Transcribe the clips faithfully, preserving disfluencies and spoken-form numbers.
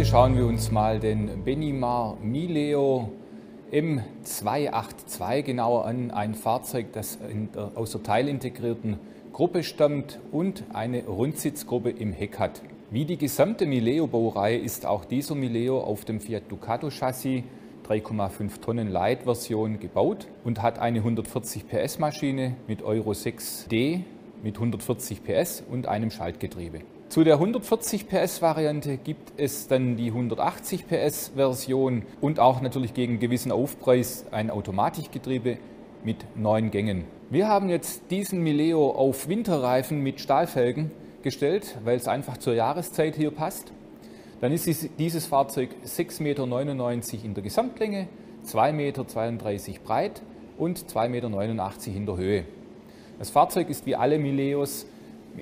Heute schauen wir uns mal den Benimar Mileo M zwei acht zwei genauer an. Ein Fahrzeug, das der, aus der teilintegrierten Gruppe stammt und eine Rundsitzgruppe im Heck hat. Wie die gesamte Mileo-Baureihe ist auch dieser Mileo auf dem Fiat Ducato-Chassis drei Komma fünf Tonnen Light-Version gebaut und hat eine hundertvierzig PS Maschine mit Euro sechs D mit hundertvierzig PS und einem Schaltgetriebe. Zu der hundertvierzig PS Variante gibt es dann die hundertachtzig PS Version und auch natürlich gegen einen gewissen Aufpreis ein Automatikgetriebe mit neun Gängen. Wir haben jetzt diesen Mileo auf Winterreifen mit Stahlfelgen gestellt, weil es einfach zur Jahreszeit hier passt. Dann ist dieses Fahrzeug sechs Komma neunundneunzig Meter in der Gesamtlänge, zwei Komma zweiunddreißig Meter breit und zwei Komma neunundachtzig Meter in der Höhe. Das Fahrzeug ist wie alle Mileos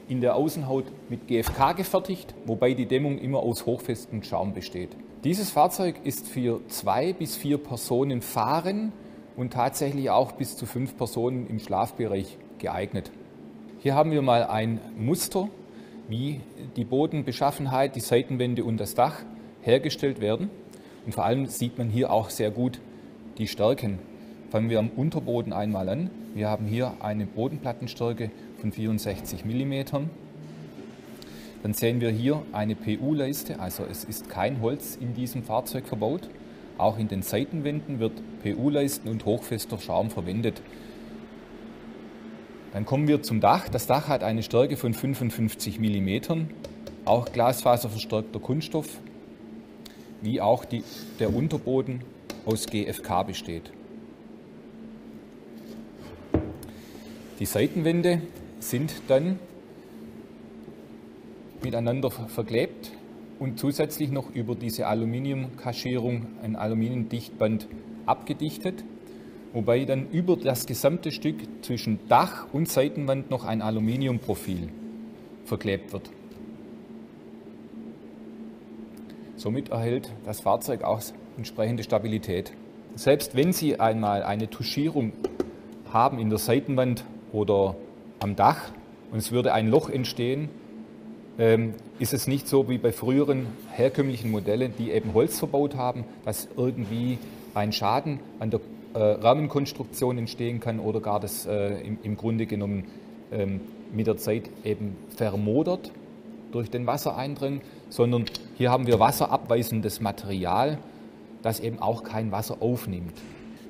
in der Außenhaut mit G F K gefertigt, wobei die Dämmung immer aus hochfestem Schaum besteht. Dieses Fahrzeug ist für zwei bis vier Personen fahren und tatsächlich auch bis zu fünf Personen im Schlafbereich geeignet. Hier haben wir mal ein Muster, wie die Bodenbeschaffenheit, die Seitenwände und das Dach hergestellt werden. Und vor allem sieht man hier auch sehr gut die Stärken. Fangen wir am Unterboden einmal an. Wir haben hier eine Bodenplattenstärke von vierundsechzig Millimeter. Dann sehen wir hier eine P U-Leiste, also es ist kein Holz in diesem Fahrzeug verbaut. Auch in den Seitenwänden wird P U-Leisten und hochfester Schaum verwendet. Dann kommen wir zum Dach. Das Dach hat eine Stärke von fünfundfünfzig Millimeter. Auch glasfaserverstärkter Kunststoff, wie auch die, der Unterboden aus G F K besteht. Die Seitenwände sind dann miteinander verklebt und zusätzlich noch über diese Aluminiumkaschierung ein Aluminiumdichtband abgedichtet, wobei dann über das gesamte Stück zwischen Dach und Seitenwand noch ein Aluminiumprofil verklebt wird. Somit erhält das Fahrzeug auch entsprechende Stabilität. Selbst wenn Sie einmal eine Tuschierung haben in der Seitenwand oder am Dach und es würde ein Loch entstehen, ähm, ist es nicht so wie bei früheren herkömmlichen Modellen, die eben Holz verbaut haben, dass irgendwie ein Schaden an der äh, Rahmenkonstruktion entstehen kann oder gar das äh, im, im Grunde genommen ähm, mit der Zeit eben vermodert durch den Wassereindringen, sondern hier haben wir wasserabweisendes Material, das eben auch kein Wasser aufnimmt.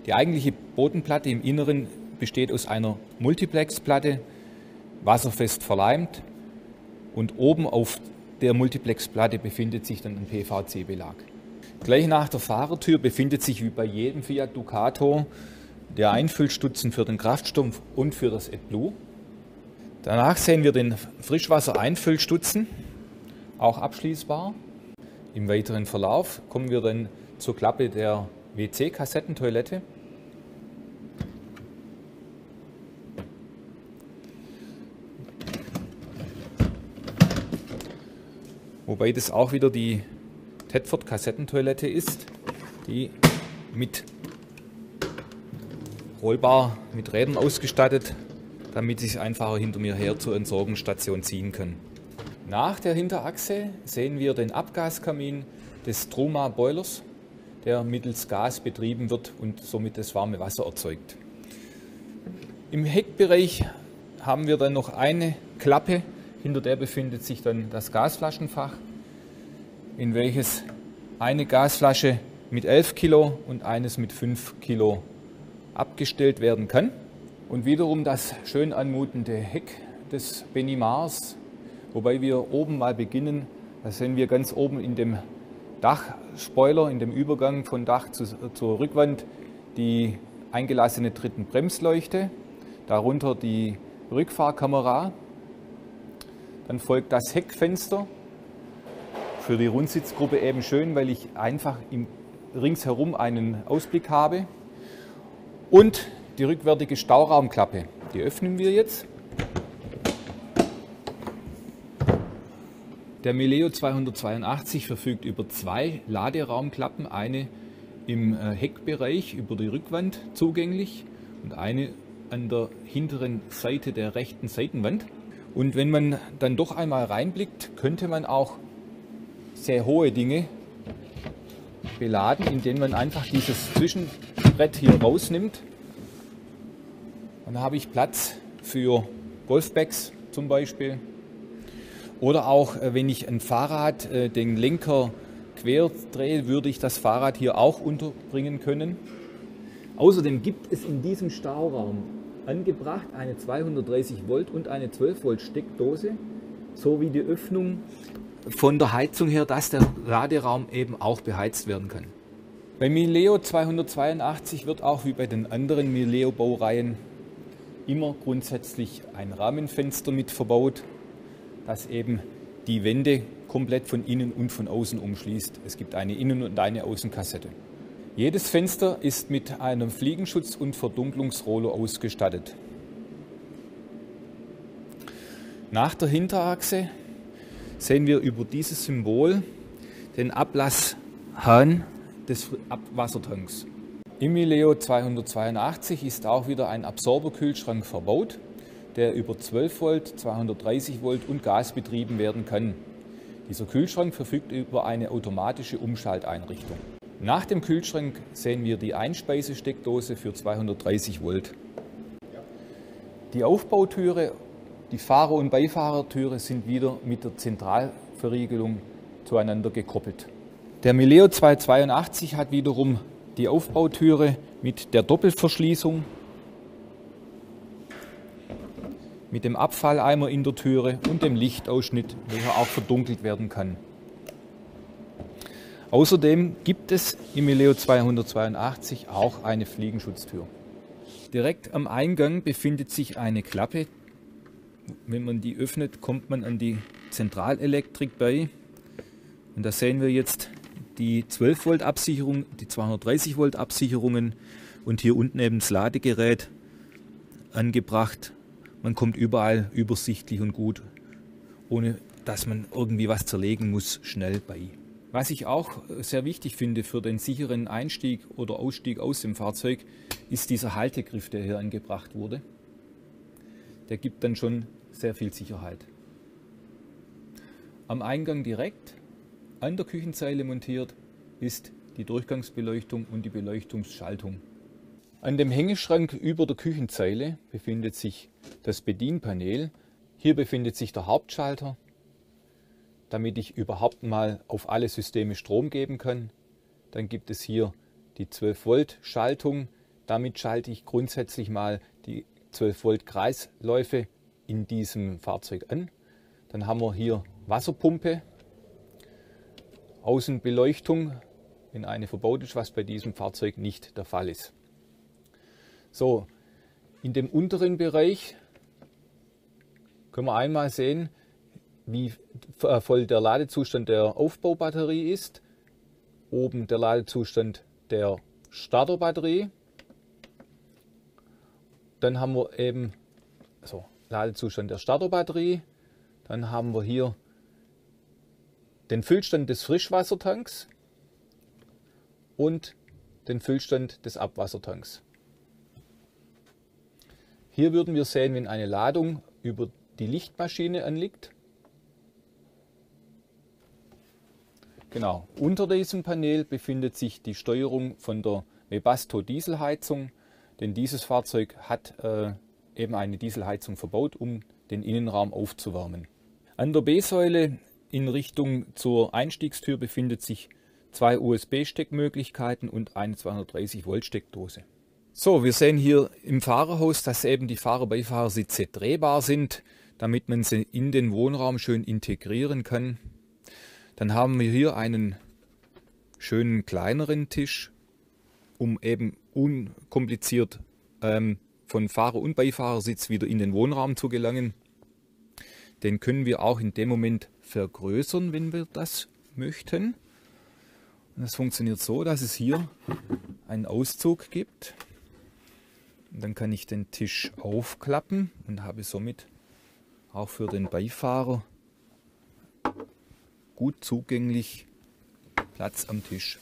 Die eigentliche Bodenplatte im Inneren besteht aus einer Multiplexplatte, wasserfest verleimt, und oben auf der Multiplexplatte befindet sich dann ein P V C-Belag. Gleich nach der Fahrertür befindet sich wie bei jedem Fiat Ducato der Einfüllstutzen für den Kraftstumpf und für das AdBlue. Danach sehen wir den Frischwassereinfüllstutzen, auch abschließbar. Im weiteren Verlauf kommen wir dann zur Klappe der W C-Kassettentoilette. Wobei das auch wieder die Thetford Kassettentoilette ist, die mit rollbar mit Rädern ausgestattet, damit ich es einfacher hinter mir her zur Entsorgungsstation ziehen kann. Nach der Hinterachse sehen wir den Abgaskamin des Truma Boilers, der mittels Gas betrieben wird und somit das warme Wasser erzeugt. Im Heckbereich haben wir dann noch eine Klappe. Hinter der befindet sich dann das Gasflaschenfach, in welches eine Gasflasche mit elf Kilo und eines mit fünf Kilo abgestellt werden kann. Und wiederum das schön anmutende Heck des Benimars, wobei wir oben mal beginnen. Da sehen wir ganz oben in dem Dachspoiler, in dem Übergang von Dach zu, zur Rückwand, die eingelassene dritten Bremsleuchte, darunter die Rückfahrkamera. Dann folgt das Heckfenster, für die Rundsitzgruppe eben schön, weil ich einfach im, ringsherum einen Ausblick habe. Und die rückwärtige Stauraumklappe, die öffnen wir jetzt. Der Mileo zweihundertzweiundachtzig verfügt über zwei Laderaumklappen, eine im Heckbereich über die Rückwand zugänglich und eine an der hinteren Seite der rechten Seitenwand. Und wenn man dann doch einmal reinblickt, könnte man auch sehr hohe Dinge beladen, indem man einfach dieses Zwischenbrett hier rausnimmt. Und da habe ich Platz für Golfbags zum Beispiel. Oder auch, wenn ich ein Fahrrad, den Lenker quer drehe, würde ich das Fahrrad hier auch unterbringen können. Außerdem gibt es in diesem Stauraum angebracht eine zweihundertdreißig Volt und eine zwölf Volt Steckdose, sowie die Öffnung von der Heizung her, dass der Laderaum eben auch beheizt werden kann. Bei Mileo zweihundertzweiundachtzig wird auch wie bei den anderen Mileo Baureihen immer grundsätzlich ein Rahmenfenster mit verbaut, das eben die Wände komplett von innen und von außen umschließt. Es gibt eine Innen- und eine Außenkassette. Jedes Fenster ist mit einem Fliegenschutz- und Verdunklungsroller ausgestattet. Nach der Hinterachse sehen wir über dieses Symbol den Ablasshahn des Abwassertanks. Im Mileo zweihundertzweiundachtzig ist auch wieder ein Absorberkühlschrank verbaut, der über zwölf Volt, zweihundertdreißig Volt und Gas betrieben werden kann. Dieser Kühlschrank verfügt über eine automatische Umschalteinrichtung. Nach dem Kühlschrank sehen wir die Einspeisesteckdose für zweihundertdreißig Volt. Die Aufbautüre, die Fahrer- und Beifahrertüre sind wieder mit der Zentralverriegelung zueinander gekoppelt. Der Mileo zweihundertzweiundachtzig hat wiederum die Aufbautüre mit der Doppelverschließung, mit dem Abfalleimer in der Türe und dem Lichtausschnitt, welcher auch verdunkelt werden kann. Außerdem gibt es im Mileo zweihundertzweiundachtzig auch eine Fliegenschutztür. Direkt am Eingang befindet sich eine Klappe. Wenn man die öffnet, kommt man an die Zentralelektrik bei. Und da sehen wir jetzt die zwölf Volt Absicherung, die zweihundertdreißig Volt Absicherungen und hier unten eben das Ladegerät angebracht. Man kommt überall übersichtlich und gut, ohne dass man irgendwie was zerlegen muss, schnell bei. Was ich auch sehr wichtig finde für den sicheren Einstieg oder Ausstieg aus dem Fahrzeug, ist dieser Haltegriff, der hier angebracht wurde. Der gibt dann schon sehr viel Sicherheit. Am Eingang direkt, an der Küchenzeile montiert, ist die Durchgangsbeleuchtung und die Beleuchtungsschaltung. An dem Hängeschrank über der Küchenzeile befindet sich das Bedienpanel. Hier befindet sich der Hauptschalter, damit ich überhaupt mal auf alle Systeme Strom geben kann. Dann gibt es hier die zwölf Volt Schaltung. Damit schalte ich grundsätzlich mal die zwölf Volt Kreisläufe in diesem Fahrzeug an. Dann haben wir hier Wasserpumpe, Außenbeleuchtung, wenn eine verbaut ist, was bei diesem Fahrzeug nicht der Fall ist. So, in dem unteren Bereich können wir einmal sehen, wie voll der Ladezustand der Aufbaubatterie ist. Oben der Ladezustand der Starterbatterie. Dann haben wir eben also Ladezustand der Starterbatterie. Dann haben wir hier den Füllstand des Frischwassertanks und den Füllstand des Abwassertanks. Hier würden wir sehen, wenn eine Ladung über die Lichtmaschine anliegt. Genau, unter diesem Panel befindet sich die Steuerung von der Webasto Dieselheizung, denn dieses Fahrzeug hat äh, eben eine Dieselheizung verbaut, um den Innenraum aufzuwärmen. An der B-Säule in Richtung zur Einstiegstür befindet sich zwei U S B-Steckmöglichkeiten und eine zweihundertdreißig Volt Steckdose. So, wir sehen hier im Fahrerhaus, dass eben die Fahrer-Beifahrersitze drehbar sind, damit man sie in den Wohnraum schön integrieren kann. Dann haben wir hier einen schönen kleineren Tisch, um eben unkompliziert ähm, von Fahrer- und Beifahrersitz wieder in den Wohnraum zu gelangen. Den können wir auch in dem Moment vergrößern, wenn wir das möchten. Und das funktioniert so, dass es hier einen Auszug gibt. Und dann kann ich den Tisch aufklappen und habe somit auch für den Beifahrer gut zugänglich Platz am Tisch.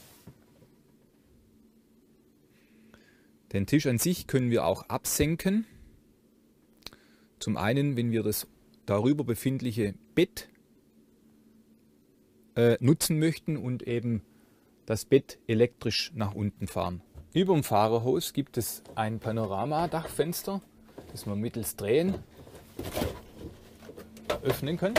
Den Tisch an sich können wir auch absenken. Zum einen, wenn wir das darüber befindliche Bett äh, nutzen möchten und eben das Bett elektrisch nach unten fahren. Über dem Fahrerhaus gibt es ein Panoramadachfenster, das man mittels Drehen öffnen kann.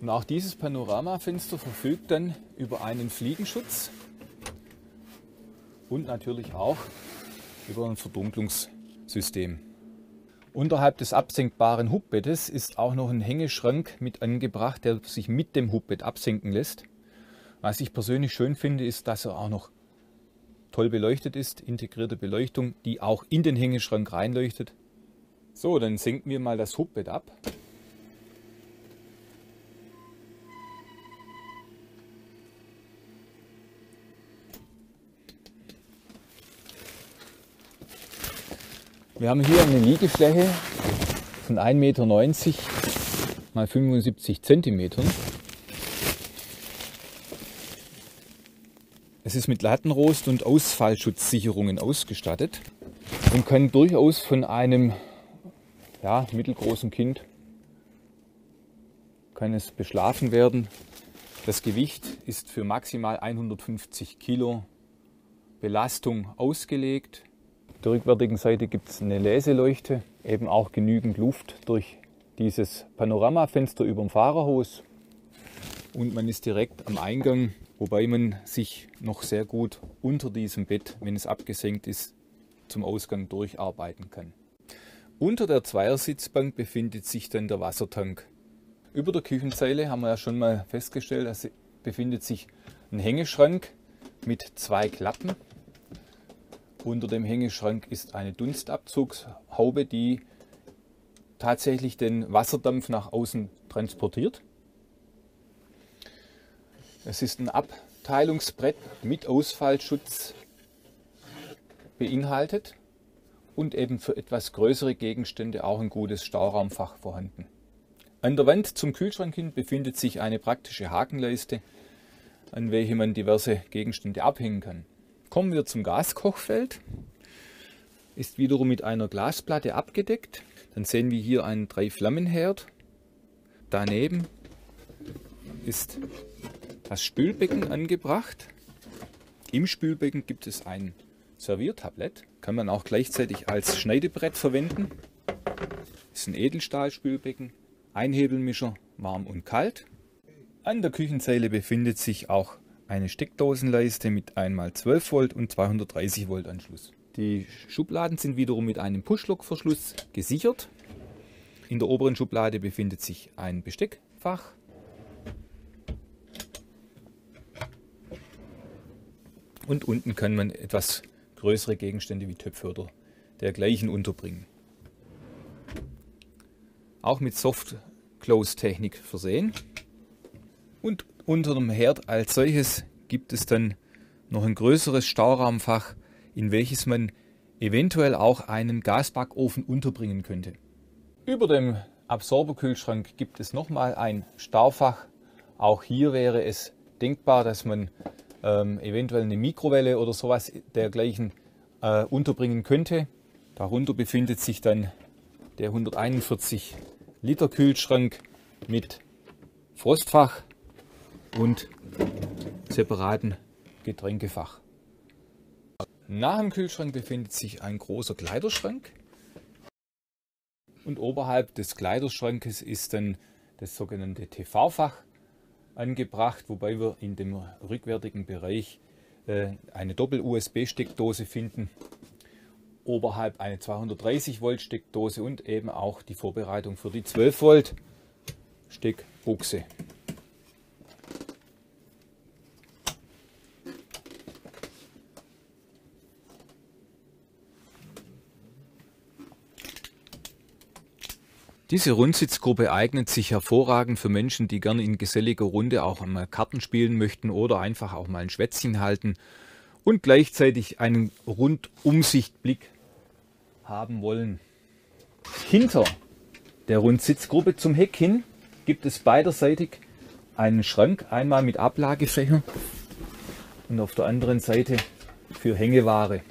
Und auch dieses Panoramafenster verfügt dann über einen Fliegenschutz und natürlich auch über ein Verdunklungssystem. Unterhalb des absenkbaren Hubbettes ist auch noch ein Hängeschrank mit angebracht, der sich mit dem Hubbett absenken lässt. Was ich persönlich schön finde, ist, dass er auch noch toll beleuchtet ist, integrierte Beleuchtung, die auch in den Hängeschrank reinleuchtet. So, dann senken wir mal das Hubbett ab. Wir haben hier eine Liegefläche von ein Meter neunzig mal fünfundsiebzig Zentimeter. Es ist mit Lattenrost und Ausfallschutzsicherungen ausgestattet und kann durchaus von einem ja, mittelgroßen Kind kann es beschlafen werden. Das Gewicht ist für maximal hundertfünfzig Kilo Belastung ausgelegt. Auf der rückwärtigen Seite gibt es eine Leseleuchte, eben auch genügend Luft durch dieses Panoramafenster über dem Fahrerhaus. Und man ist direkt am Eingang, wobei man sich noch sehr gut unter diesem Bett, wenn es abgesenkt ist, zum Ausgang durcharbeiten kann. Unter der Zweiersitzbank befindet sich dann der Wassertank. Über der Küchenzeile haben wir ja schon mal festgestellt, dass befindet sich ein Hängeschrank mit zwei Klappen. Unter dem Hängeschrank ist eine Dunstabzugshaube, die tatsächlich den Wasserdampf nach außen transportiert. Es ist ein Abteilungsbrett mit Ausfallschutz beinhaltet und eben für etwas größere Gegenstände auch ein gutes Stauraumfach vorhanden. An der Wand zum Kühlschrank hin befindet sich eine praktische Hakenleiste, an welche man diverse Gegenstände abhängen kann. Kommen wir zum Gaskochfeld, ist wiederum mit einer Glasplatte abgedeckt. Dann sehen wir hier einen Drei-Flammen-Herd. Daneben ist das Spülbecken angebracht. Im Spülbecken gibt es ein Serviertablett, kann man auch gleichzeitig als Schneidebrett verwenden. Ist ein Edelstahlspülbecken, ein Hebelmischer, warm und kalt. An der Küchenzeile befindet sich auch eine Steckdosenleiste mit ein mal zwölf Volt und zweihundertdreißig Volt Anschluss. Die Schubladen sind wiederum mit einem Push-Lock-Verschluss gesichert. In der oberen Schublade befindet sich ein Besteckfach. Und unten kann man etwas größere Gegenstände wie Töpfe oder dergleichen unterbringen. Auch mit Soft-Close-Technik versehen. Und unter dem Herd als solches gibt es dann noch ein größeres Stauraumfach, in welches man eventuell auch einen Gasbackofen unterbringen könnte. Über dem Absorberkühlschrank gibt es nochmal ein Staufach. Auch hier wäre es denkbar, dass man ähm, eventuell eine Mikrowelle oder sowas dergleichen äh, unterbringen könnte. Darunter befindet sich dann der hunderteinundvierzig Liter Kühlschrank mit Frostfach und separaten Getränkefach. Nach dem Kühlschrank befindet sich ein großer Kleiderschrank und oberhalb des Kleiderschrankes ist dann das sogenannte T V-Fach angebracht, wobei wir in dem rückwärtigen Bereich eine Doppel-U S B-Steckdose finden, oberhalb eine zweihundertdreißig Volt Steckdose und eben auch die Vorbereitung für die zwölf Volt Steckbuchse. Diese Rundsitzgruppe eignet sich hervorragend für Menschen, die gerne in geselliger Runde auch mal Karten spielen möchten oder einfach auch mal ein Schwätzchen halten und gleichzeitig einen Rundumsichtblick haben wollen. Hinter der Rundsitzgruppe zum Heck hin gibt es beiderseitig einen Schrank, einmal mit Ablagefächer und auf der anderen Seite für Hängeware.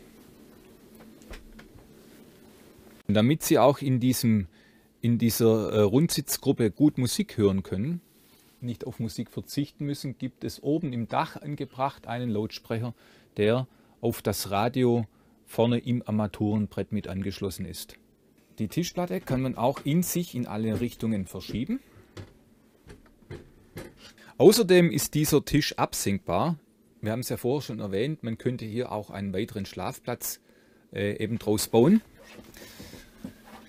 Und damit Sie auch in diesem in dieser Rundsitzgruppe gut Musik hören können, nicht auf Musik verzichten müssen, gibt es oben im Dach angebracht einen Lautsprecher, der auf das Radio vorne im Armaturenbrett mit angeschlossen ist. Die Tischplatte kann man auch in sich in alle Richtungen verschieben. Außerdem ist dieser Tisch absenkbar. Wir haben es ja vorher schon erwähnt, man könnte hier auch einen weiteren Schlafplatz äh, eben draus bauen.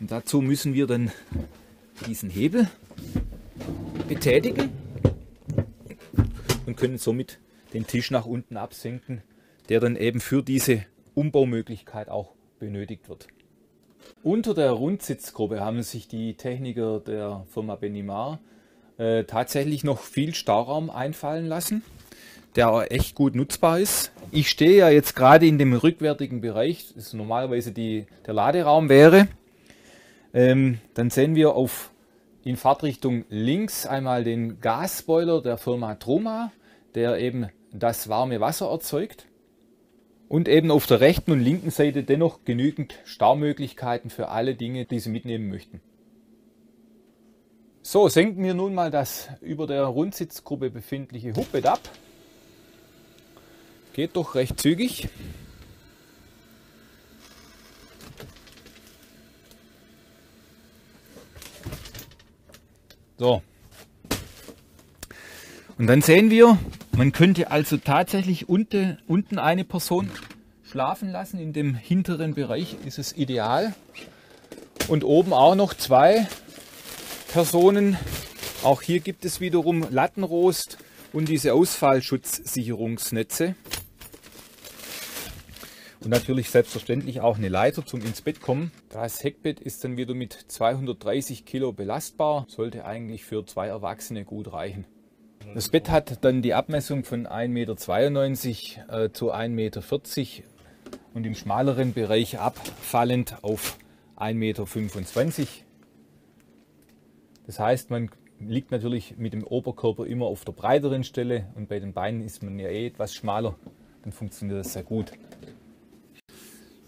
Und dazu müssen wir dann diesen Hebel betätigen und können somit den Tisch nach unten absenken, der dann eben für diese Umbaumöglichkeit auch benötigt wird. Unter der Rundsitzgruppe haben sich die Techniker der Firma Benimar äh, tatsächlich noch viel Stauraum einfallen lassen, der auch echt gut nutzbar ist. Ich stehe ja jetzt gerade in dem rückwärtigen Bereich, das normalerweise die, der Laderaum wäre. Ähm, dann sehen wir auf in Fahrtrichtung links einmal den Gasspoiler der Firma Truma, der eben das warme Wasser erzeugt. Und eben auf der rechten und linken Seite dennoch genügend Staumöglichkeiten für alle Dinge, die Sie mitnehmen möchten. So, senken wir nun mal das über der Rundsitzgruppe befindliche Hubbett ab. Geht doch recht zügig. So. Und dann sehen wir, man könnte also tatsächlich unten, unten eine Person schlafen lassen. In dem hinteren Bereich ist es ideal. Und oben auch noch zwei Personen. Auch hier gibt es wiederum Lattenrost und diese Ausfallschutzsicherungsnetze. Und natürlich selbstverständlich auch eine Leiter zum ins Bett kommen. Das Heckbett ist dann wieder mit zweihundertdreißig Kilo belastbar. Sollte eigentlich für zwei Erwachsene gut reichen. Das Bett hat dann die Abmessung von ein Meter zweiundneunzig äh, zu ein Meter vierzig und im schmaleren Bereich abfallend auf ein Meter fünfundzwanzig. Das heißt, man liegt natürlich mit dem Oberkörper immer auf der breiteren Stelle und bei den Beinen ist man ja eh etwas schmaler. Dann funktioniert das sehr gut.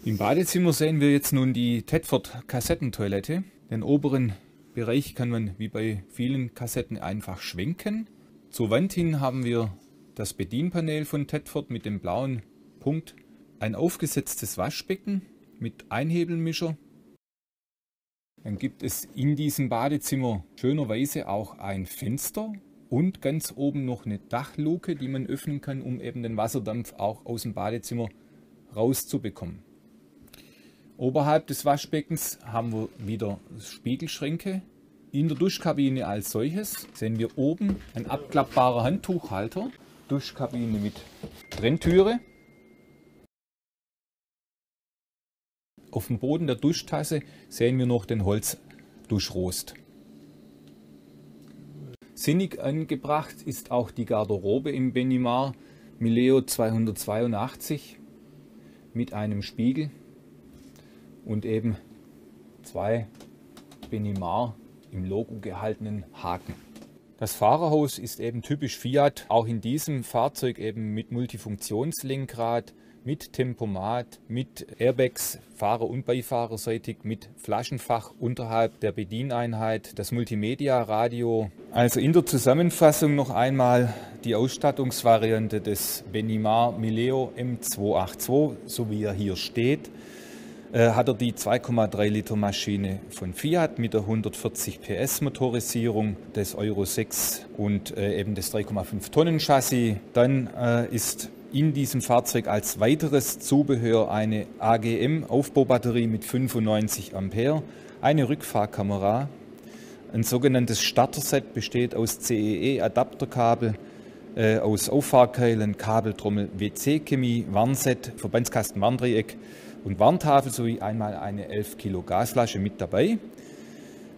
Im Badezimmer sehen wir jetzt nun die Thetford Kassettentoilette. Den oberen Bereich kann man wie bei vielen Kassetten einfach schwenken. Zur Wand hin haben wir das Bedienpanel von Thetford mit dem blauen Punkt, ein aufgesetztes Waschbecken mit Einhebelmischer. Dann gibt es in diesem Badezimmer schönerweise auch ein Fenster und ganz oben noch eine Dachluke, die man öffnen kann, um eben den Wasserdampf auch aus dem Badezimmer rauszubekommen. Oberhalb des Waschbeckens haben wir wieder Spiegelschränke. In der Duschkabine als solches sehen wir oben ein abklappbarer Handtuchhalter, Duschkabine mit Trenntüre. Auf dem Boden der Duschtasse sehen wir noch den Holzduschrost. Sinnig angebracht ist auch die Garderobe im Benimar Mileo zweihundertzweiundachtzig mit einem Spiegel und eben zwei Benimar im Logo gehaltenen Haken. Das Fahrerhaus ist eben typisch Fiat, auch in diesem Fahrzeug eben mit Multifunktionslenkrad, mit Tempomat, mit Airbags, Fahrer- und Beifahrerseitig, mit Flaschenfach unterhalb der Bedieneinheit, das Multimedia-Radio. Also in der Zusammenfassung noch einmal die Ausstattungsvariante des Benimar Mileo M zwei acht zwei, so wie er hier steht. Hat er die zwei Komma drei Liter Maschine von Fiat mit der hundertvierzig P S Motorisierung des Euro sechs und äh, eben des drei Komma fünf Tonnen Chassis. Dann äh, ist in diesem Fahrzeug als weiteres Zubehör eine A G M Aufbaubatterie mit fünfundneunzig Ampere, eine Rückfahrkamera. Ein sogenanntes Starter-Set besteht aus C E E-Adapterkabel, äh, aus Auffahrkeilen, Kabeltrommel, W C-Chemie, Warnset, Verbandskasten, Warndreieck und Warntafel sowie einmal eine elf Kilo Gasflasche mit dabei.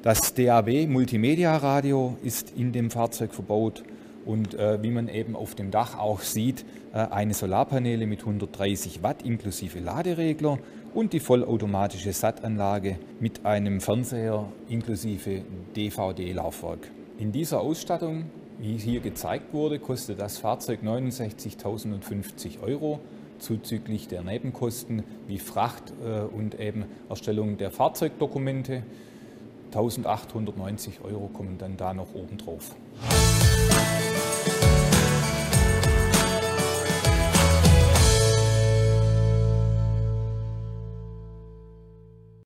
Das D A B Multimedia Radio ist in dem Fahrzeug verbaut und äh, wie man eben auf dem Dach auch sieht, äh, eine Solarpaneele mit hundertdreißig Watt inklusive Laderegler und die vollautomatische Sat-Anlage mit einem Fernseher inklusive D V D-Laufwerk. In dieser Ausstattung, wie hier gezeigt wurde, kostet das Fahrzeug neunundsechzigtausendfünfzig Euro. Zuzüglich der Nebenkosten wie Fracht äh, und eben Erstellung der Fahrzeugdokumente. eintausendachthundertneunzig Euro kommen dann da noch oben drauf.